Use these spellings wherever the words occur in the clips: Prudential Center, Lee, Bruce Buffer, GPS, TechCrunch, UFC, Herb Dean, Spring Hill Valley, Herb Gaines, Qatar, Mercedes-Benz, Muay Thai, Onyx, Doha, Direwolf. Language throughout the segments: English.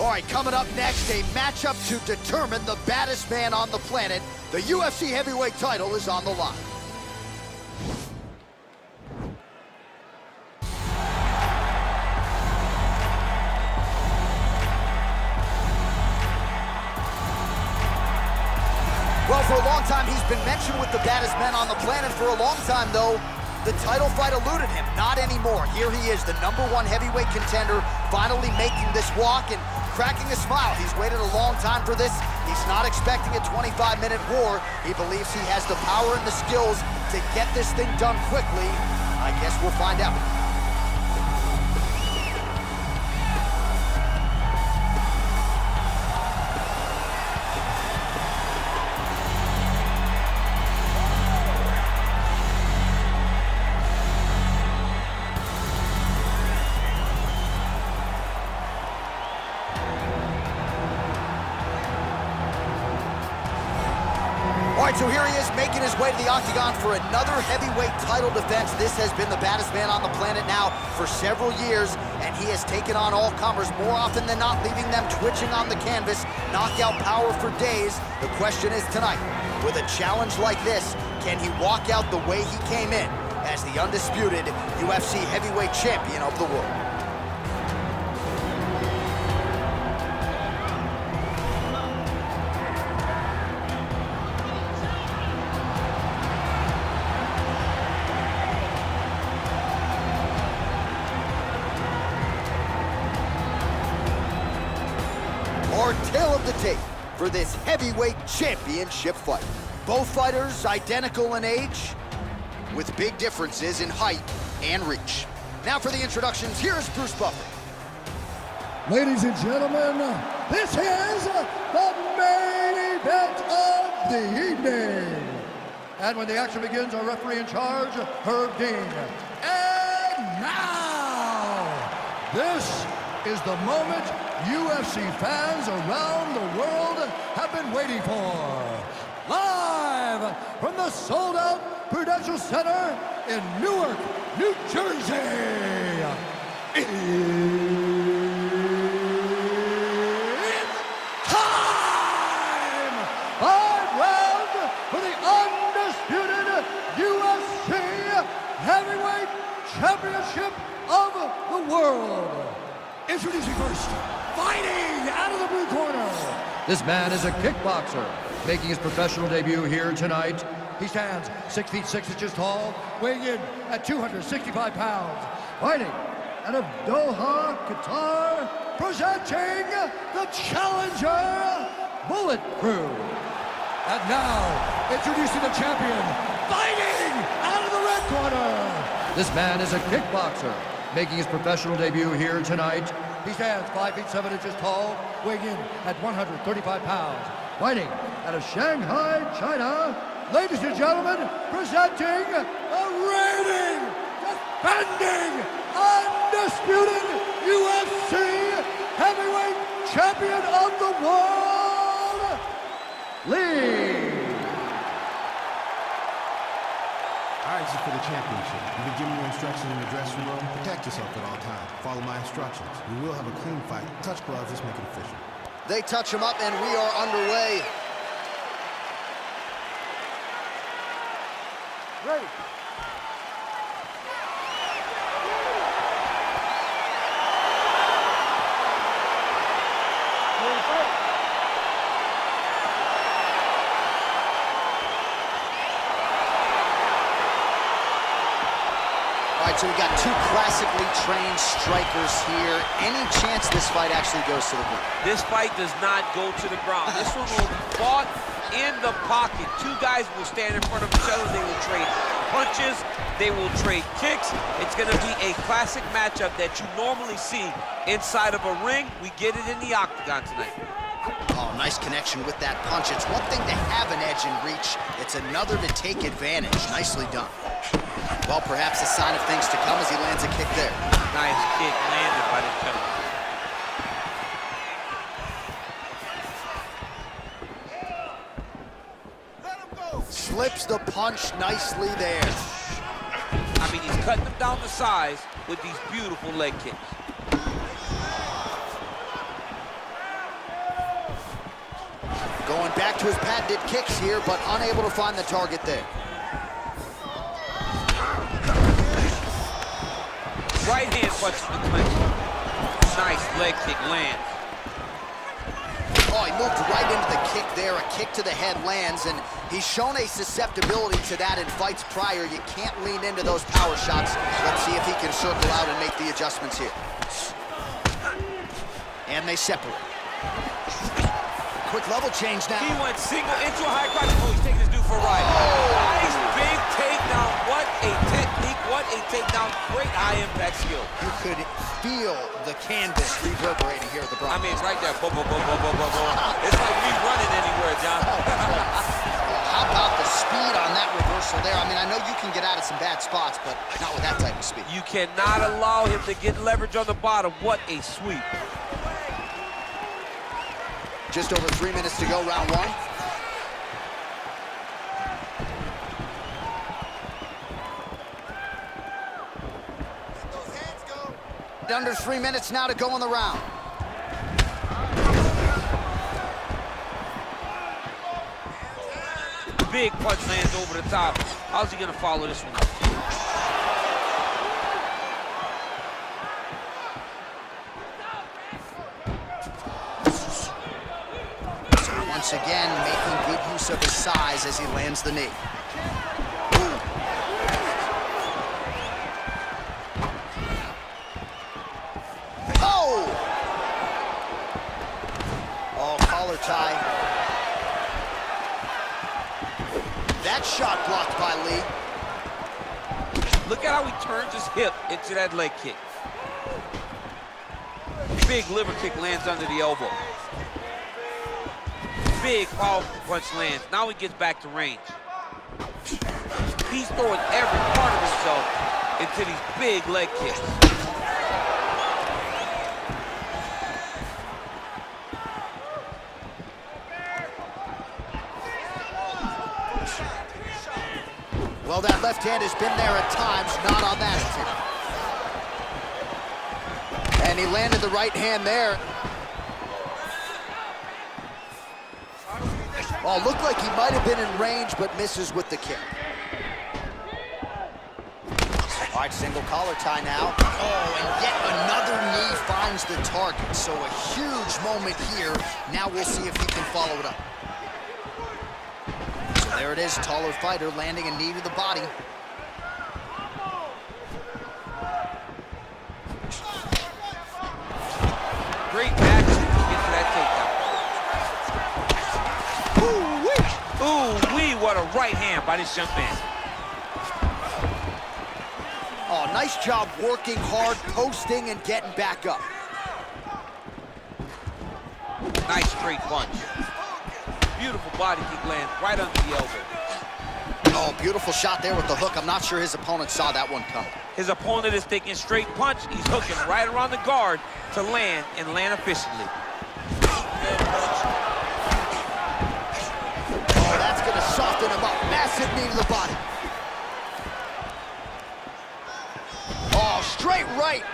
All right, coming up next, a matchup to determine the baddest man on the planet. The UFC heavyweight title is on the line. Well, for a long time, he's been mentioned with the baddest men on the planet. For a long time, though, the title fight eluded him. Not anymore. Here he is, the #1 heavyweight contender, finally making this walk and cracking a smile. He's waited a long time for this. He's not expecting a 25-minute war. He believes he has the power and the skills to get this thing done quickly. I guess we'll find out. So here he is, making his way to the octagon for another heavyweight title defense. This has been the baddest man on the planet now for several years, and he has taken on all comers more often than not, leaving them twitching on the canvas, knockout power for days. The question is tonight, with a challenge like this, can he walk out the way he came in as the undisputed UFC heavyweight champion of the world? Tail of the tape for this heavyweight championship fight. Both fighters identical in age, with big differences in height and reach. Now for the introductions, here's Bruce Buffer. Ladies and gentlemen, this is the main event of the evening. And when the action begins, our referee in charge, Herb Dean. And now, this is the moment UFC fans around the world have been waiting for. Live from the sold-out Prudential Center in Newark, New Jersey, it's time! 5 rounds for the undisputed UFC Heavyweight Championship of the world. Introducing first, fighting out of the blue corner. This man is a kickboxer, making his professional debut here tonight. He stands 6 feet 6 inches tall, weighing in at 265 pounds. Fighting out of Doha, Qatar, presenting the challenger, Bullet Crew. And now, introducing the champion, fighting out of the red corner. This man is a kickboxer, making his professional debut here tonight. He stands 5 feet 7 inches tall, weighing in at 135 pounds. Fighting out of Shanghai, China, ladies and gentlemen, presenting the reigning, defending, undisputed UFC heavyweight champion of the world, Lee. All right, this is for the championship. You've been giving your instructions in the dressing room. Protect yourself at all times. Follow my instructions. We will have a clean fight. Touch gloves, let's make it official. They touch him up, and we are underway. Ready. So we got two classically trained strikers here. Any chance this fight actually goes to the ground? This fight does not go to the ground. This one will be fought in the pocket. Two guys will stand in front of each other. They will trade punches. They will trade kicks. It's going to be a classic matchup that you normally see inside of a ring. We get it in the octagon tonight. Oh, nice connection with that punch. It's one thing to have an edge in reach. It's another to take advantage. Nicely done. Well, perhaps a sign of things to come as he lands a kick there. Nice kick landed by the champion. Slips the punch nicely there. I mean, he's cutting them down to size with these beautiful leg kicks. Going back to his patented kicks here, but unable to find the target there. Right hand puts the clinch. Nice leg kick lands. Oh, he moved right into the kick there. A kick to the head lands, and he's shown a susceptibility to that in fights prior. You can't lean into those power shots. Let's see if he can circle out and make the adjustments here. And they separate. Quick level change now. He went single into a high cross. Oh, he's taking this dude for a ride. Oh. Nice big takedown. What a technique. What a takedown. Great high impact skill. You could feel the canvas reverberating here at the Bronx. I mean, right there. Boom, boom, boom, boom, boom, boom, boom. It's like me running anywhere, John. How about the speed on that reversal there? I mean, I know you can get out of some bad spots, but not with that type of speed. You cannot allow him to get leverage on the bottom. What a sweep. Just over 3 minutes to go, round one. Let those hands go. Under 3 minutes now to go in the round. Big punch lands over the top. How's he gonna follow this one up? Once again, making good use of his size as he lands the knee. Ooh. Oh! Oh, collar tie. That shot blocked by Lee. Look at how he turns his hip into that leg kick. Big liver kick lands under the elbow. Big, powerful punch lands. Now he gets back to range. He's throwing every part of himself into these big leg kicks. Well, that left hand has been there at times, not on that attempt. And he landed the right hand there. Oh, looked like he might have been in range, but misses with the kick. All right, single collar tie now. Oh, and yet another knee finds the target. So a huge moment here. Now we'll see if he can follow it up. So there it is, taller fighter landing a knee to the body. Great action. What a right hand by this young man. Oh, nice job working hard, posting, and getting back up. Nice straight punch. Beautiful body kick lands right under the elbow. Oh, beautiful shot there with the hook. I'm not sure his opponent saw that one coming. His opponent is thinking straight punch. He's hooking right around the guard to land and land efficiently. Soften him up, massive knee to the body. Oh, straight right.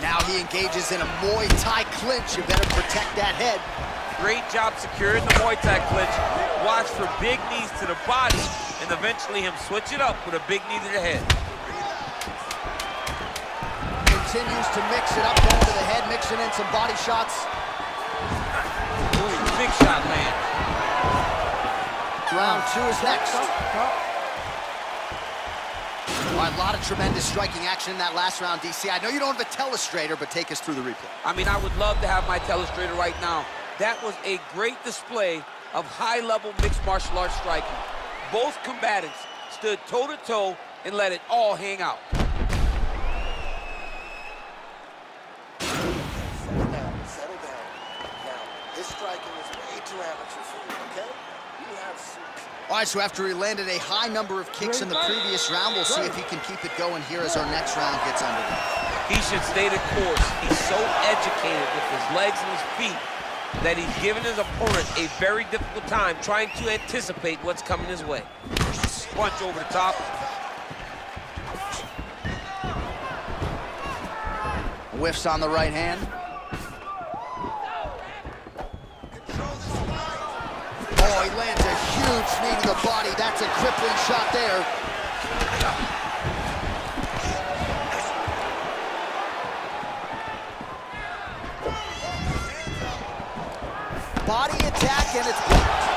Now he engages in a Muay Thai clinch. You better protect that head. Great job securing the Muay Thai clinch. Watch for big knees to the body, and eventually him switch it up with a big knee to the head. Continues to mix it up, going to the head, mixing in some body shots. Ooh, big shot land. Round two is next. Right, a lot of tremendous striking action in that last round, DC. I know you don't have a telestrator, but take us through the replay. I mean, I would love to have my telestrator right now. That was a great display of high-level mixed martial arts striking. Both combatants stood toe-to-toe and let it all hang out. All right, so after he landed a high number of kicks in the previous round, we'll see if he can keep it going here as our next round gets underway. He should stay the course. He's so educated with his legs and his feet that he's given his opponent a very difficult time trying to anticipate what's coming his way. Punch over the top. Whiffs on the right hand. Oh, he lands a huge knee to the body. That's a crippling shot there. Body attack, and it's blocked.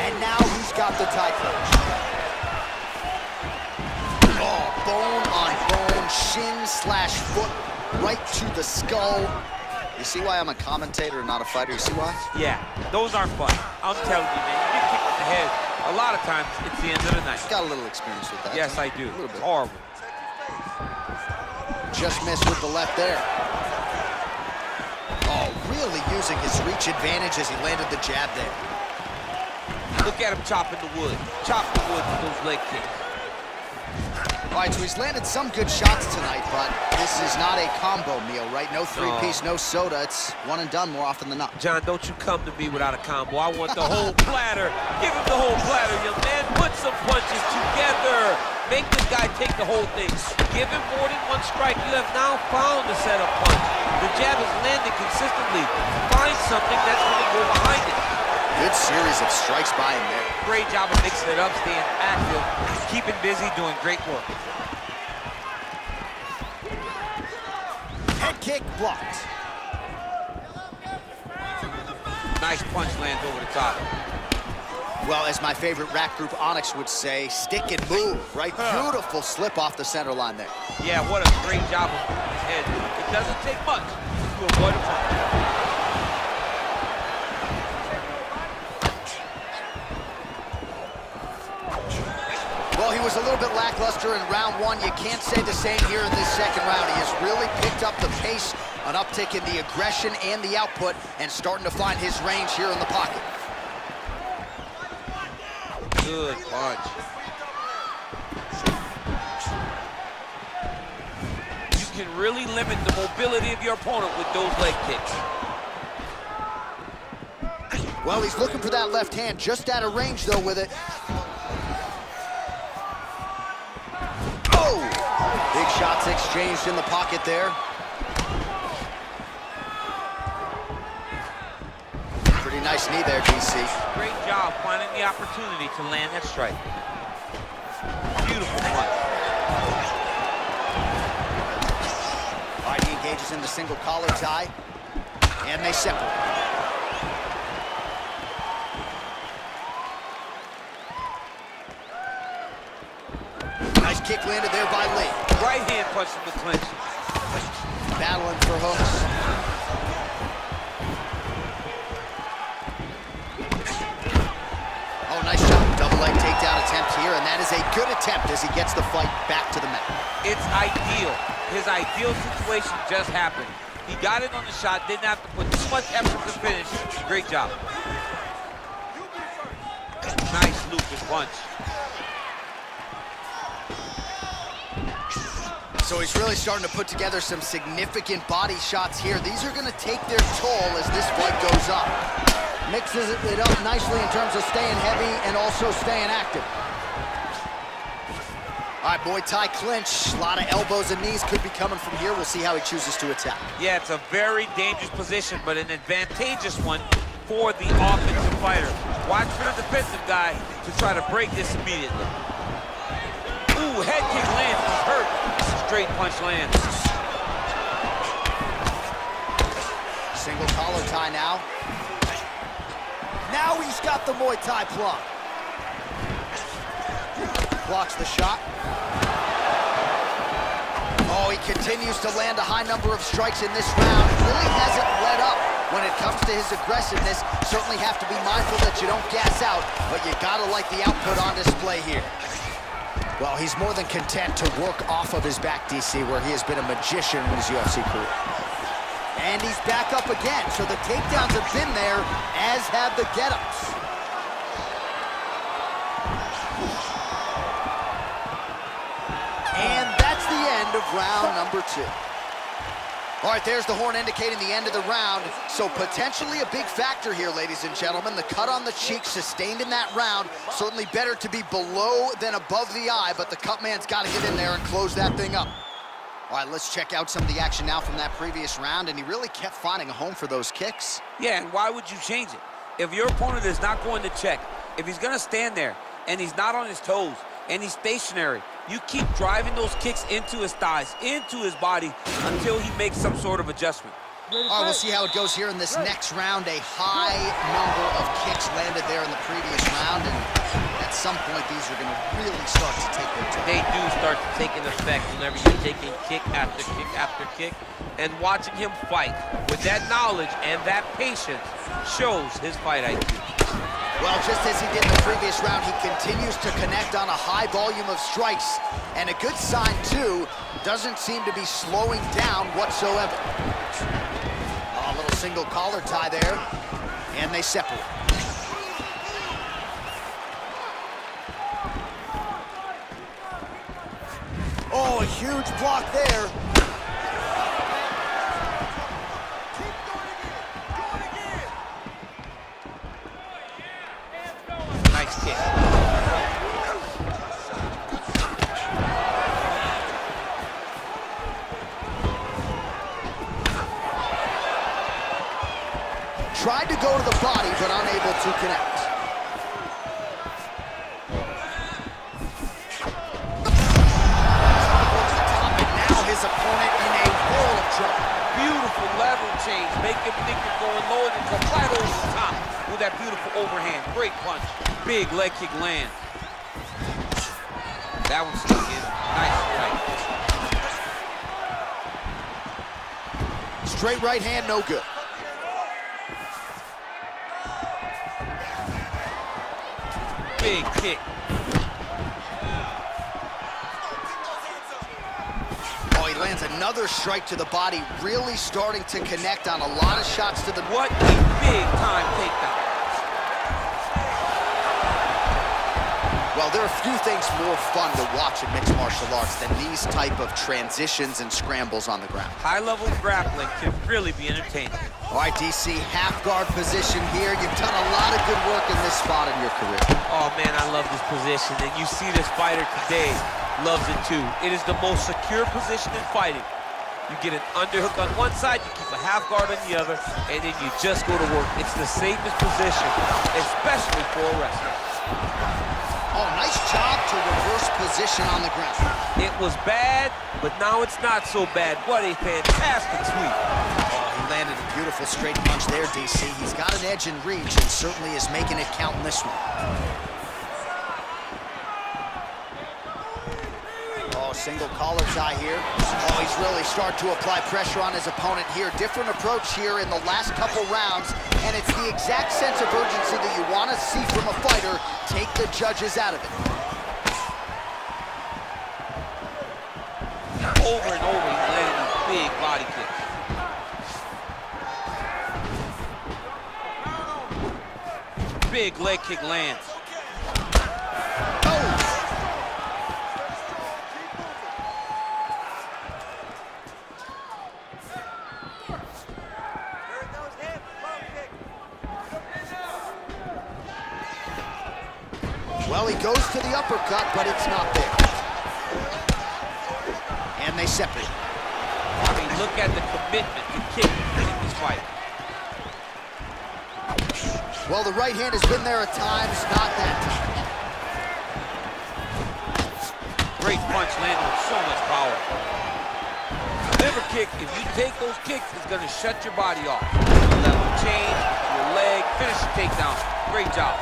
And now he's got the title. Oh, bone on bone, shin slash foot, right to the skull. You see why I'm a commentator and not a fighter? You see why? Yeah, those are fun. I'm telling you, man, you get kicked in the head. A lot of times, it's the end of the night. You've got a little experience with that. Yes, I do. A little bit. Horrible. Just missed with the left there. Oh, really using his reach advantage as he landed the jab there. Look at him chopping the wood. Chop the wood with those leg kicks. All right, so he's landed some good shots tonight, but this is not a combo meal, right? No three-piece, no soda. It's one and done more often than not. John, don't you come to me without a combo. I want the whole platter. Give him the whole platter, young man. Put some punches together. Make this guy take the whole thing. Give him more than one strike. You have now found the setup punch. The jab is landing consistently. Find something that's going to go behind it. Good series of strikes by him there. Great job of mixing it up, staying active, keeping busy, doing great work. Head kick blocked. Nice punch lands over the top. Well, as my favorite rap group Onyx would say, stick and move, right? Beautiful slip off the center line there. Yeah, what a great job of his head. It doesn't take much to avoid a punch. Well, he was a little bit lackluster in round one. You can't say the same here in this second round. He has really picked up the pace, an uptick in the aggression and the output, and starting to find his range here in the pocket. Good punch. You can really limit the mobility of your opponent with those leg kicks. Well, he's looking for that left hand, just out of range, though, with it. Big shots exchanged in the pocket there. Pretty nice knee there, DC. Great job finding the opportunity to land that strike. Beautiful punch. All right, he engages in the single collar tie, and they separate. Kick landed there by Lee. Right hand punch in the clinch. Battling for hooks. Oh, nice shot. Double leg takedown attempt here, and that is a good attempt as he gets the fight back to the mat. It's ideal. His ideal situation just happened. He got it on the shot, didn't have to put too much effort to finish. Great job. Nice looping punch. So he's really starting to put together some significant body shots here. These are going to take their toll as this fight goes up. Mixes it up nicely in terms of staying heavy and also staying active. All right, Muay Thai clinch. A lot of elbows and knees could be coming from here. We'll see how he chooses to attack. Yeah, it's a very dangerous position, but an advantageous one for the offensive fighter. Watch for the defensive guy to try to break this immediately. Ooh, head kick lands. He's hurt. Straight punch lands. Single collar tie now. Now he's got the Muay Thai block. Blocks the shot. Oh, he continues to land a high number of strikes in this round. Really hasn't let up when it comes to his aggressiveness. Certainly have to be mindful that you don't gas out, but you gotta like the output on display here. Well, he's more than content to work off of his back, DC, where he has been a magician in his UFC career. And he's back up again, so the takedowns have been there, as have the get-ups. And that's the end of round number two. All right, there's the horn indicating the end of the round. So potentially a big factor here, ladies and gentlemen. The cut on the cheek sustained in that round. Certainly better to be below than above the eye, but the cut man's got to get in there and close that thing up. All right, let's check out some of the action now from that previous round, and he really kept finding a home for those kicks. Yeah, and why would you change it? If your opponent is not going to check, if he's going to stand there, and he's not on his toes, and he's stationary, you keep driving those kicks into his thighs, into his body, until he makes some sort of adjustment. All right, we'll see how it goes here in this next round. A high number of kicks landed there in the previous round, and at some point, these are going to really start to take their time. They do start to take an effect whenever you're taking kick after kick after kick, and watching him fight with that knowledge and that patience shows his fight IQ. Well, just as he did in the previous round, he continues to connect on a high volume of strikes. And a good sign, too, doesn't seem to be slowing down whatsoever. Oh, a little single collar tie there, and they separate. Oh, a huge block there. Tried to go to the body, but unable to connect. And now his opponent in a world of trouble. Beautiful level change. Make him think you're going lower than the flat over the top with that beautiful overhand. Great punch. Big leg kick land. That one stuck in. Nice. Straight right hand, no good. Big kick. Oh, he lands another strike to the body, really starting to connect on a lot of shots to the... What a big-time takedown. Well, there are few things more fun to watch in mixed martial arts than these type of transitions and scrambles on the ground. High-level grappling can really be entertaining. All right, DC, half-guard position here. You've done a lot of good work in this spot in your career. Oh, man, I love this position, and you see this fighter today loves it, too. It is the most secure position in fighting. You get an underhook on one side, you keep a half-guard on the other, and then you just go to work. It's the safest position, especially for a wrestler. Oh, nice job to reverse position on the ground. It was bad, but now it's not so bad. What a fantastic sweep. Landed a beautiful straight punch there, DC. He's got an edge in reach and certainly is making it count in this one. Oh, single collar tie here. Oh, he's really starting to apply pressure on his opponent here. Different approach here in the last couple rounds, and it's the exact sense of urgency that you want to see from a fighter. Take the judges out of it. Over and over, he landed a big body kick. Big leg kick lands. Well, he goes to the uppercut, but it's not there. And they separate. I mean, look at the commitment to kick in this fight. Well, the right hand has been there at times, not that time. Great punch landed with so much power. Liver kick, if you take those kicks, it's going to shut your body off. Level change, your leg, finish the takedown. Great job.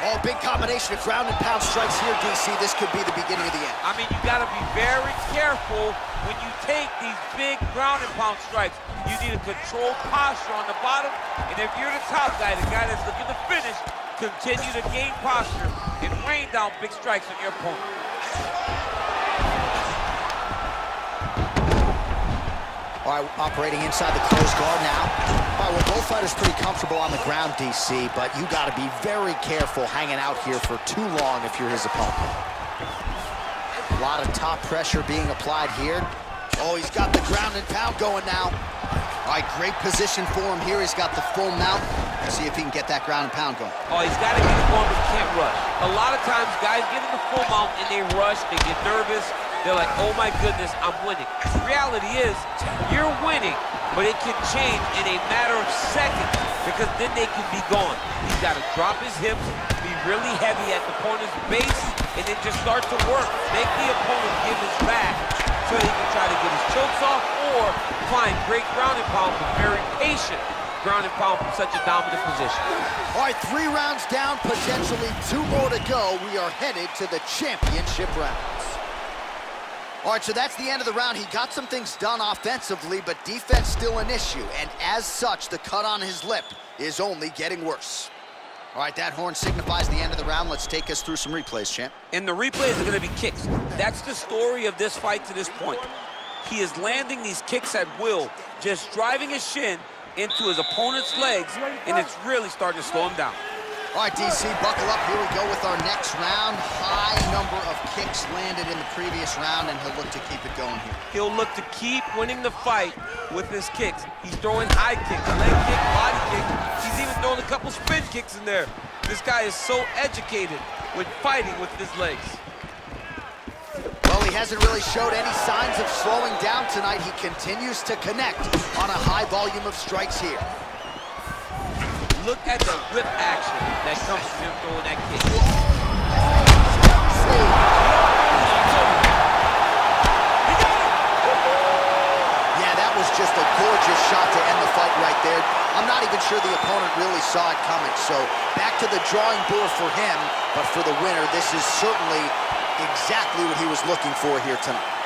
Oh, big combination of ground and pound strikes here, DC. This could be the beginning of the end. I mean, you got to be very careful when you take these big ground and pound strikes. You need a controlled posture on the bottom, and if you're the top guy, the guy that's looking to finish, continue to gain posture and rain down big strikes on your opponent. All right, operating inside the closed guard now. All right, well, both fighters pretty comfortable on the ground, DC, but you got to be very careful hanging out here for too long if you're his opponent. A lot of top pressure being applied here. Oh, he's got the ground and pound going now. All right, great position for him here. He's got the full mount. Let's see if he can get that ground and pound going. Oh, he's got to get it going, but he can't rush. A lot of times, guys get in the full mount, and they rush, they get nervous, They're like, oh my goodness, I'm winning. The reality is, you're winning, but it can change in a matter of seconds because then they can be gone. He's got to drop his hips, be really heavy at the opponent's base, and then just start to work. Make the opponent give his back so he can try to get his chokes off or find great ground and pound, but very patient ground and pound from such a dominant position. All right, 3 rounds down, potentially 2 more to go. We are headed to the championship rounds. All right, so that's the end of the round. He got some things done offensively, but defense still an issue, and as such, the cut on his lip is only getting worse. All right, that horn signifies the end of the round. Let's take us through some replays, champ. And the replays are gonna be kicks. That's the story of this fight to this point. He is landing these kicks at will, just driving his shin into his opponent's legs, and it's really starting to slow him down. All right, DC, buckle up. Here we go with our next round. High number of kicks landed in the previous round, and he'll look to keep it going here. He'll look to keep winning the fight with his kicks. He's throwing high kicks, leg kick, body kick. He's even throwing a couple spin kicks in there. This guy is so educated with fighting with his legs. Well, he hasn't really showed any signs of slowing down tonight. He continues to connect on a high volume of strikes here. Look at the whip action that comes from him throwing that kick. Yeah, that was just a gorgeous shot to end the fight right there. I'm not even sure the opponent really saw it coming, so back to the drawing board for him, but for the winner, this is certainly exactly what he was looking for here tonight.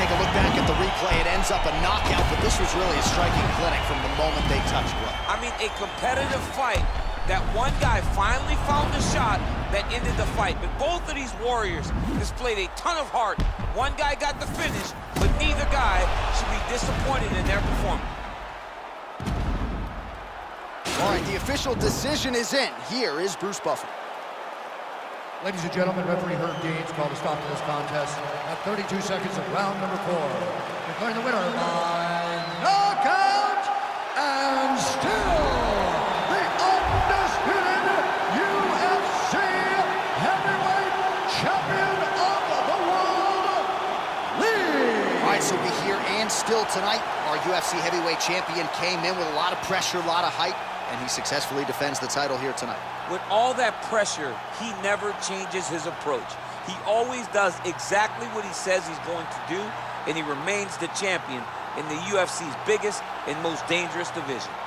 Take a look back at the replay. It ends up a knockout, but this was really a striking clinic from the moment they touched blood. I mean, a competitive fight that one guy finally found the shot that ended the fight. But both of these warriors displayed a ton of heart. One guy got the finish, but neither guy should be disappointed in their performance. All right, the official decision is in. Here is Bruce Buffer. Ladies and gentlemen, referee Herb Gaines called a stop to this contest at 32 seconds of round number 4. Declaring the winner by knockout and still the undisputed UFC heavyweight champion of the world, Lee. All right, so we'll be here and still tonight. Our UFC heavyweight champion came in with a lot of pressure, a lot of hype, and he successfully defends the title here tonight. With all that pressure, he never changes his approach. He always does exactly what he says he's going to do, and he remains the champion in the UFC's biggest and most dangerous division.